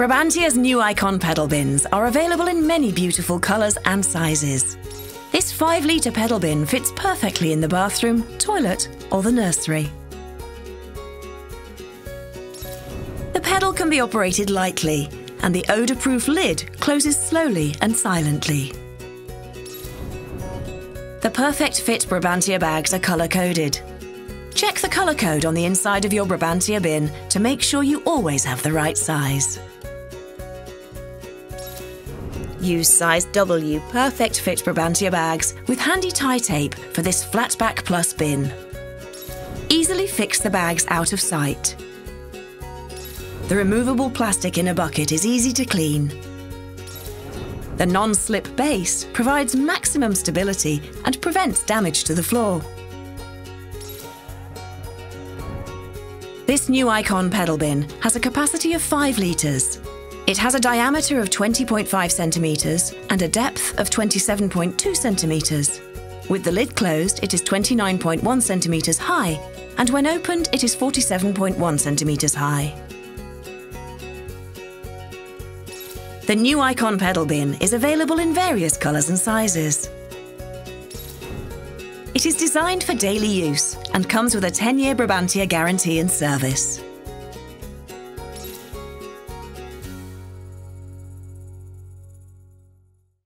Brabantia's newIcon pedal bins are available in many beautiful colours and sizes. This 5-litre pedal bin fits perfectly in the bathroom, toilet or the nursery. The pedal can be operated lightly, and the odour-proof lid closes slowly and silently. The PerfectFit Brabantia bags are colour-coded. Check the colour code on the inside of your Brabantia bin to make sure you always have the right size. Use size W PerfectFit Brabantia bags with handy tie tape for this Flatback Plus bin. Easily fix the bags out of sight. The removable plastic in a bucket is easy to clean. The non-slip base provides maximum stability and prevents damage to the floor. This newIcon pedal bin has a capacity of 5 litres. It has a diameter of 20.5 centimetres and a depth of 27.2 centimetres. With the lid closed, it is 29.1 centimetres high, and when opened, it is 47.1 centimetres high. The newIcon pedal bin is available in various colours and sizes. It is designed for daily use and comes with a 10-year Brabantia guarantee and service.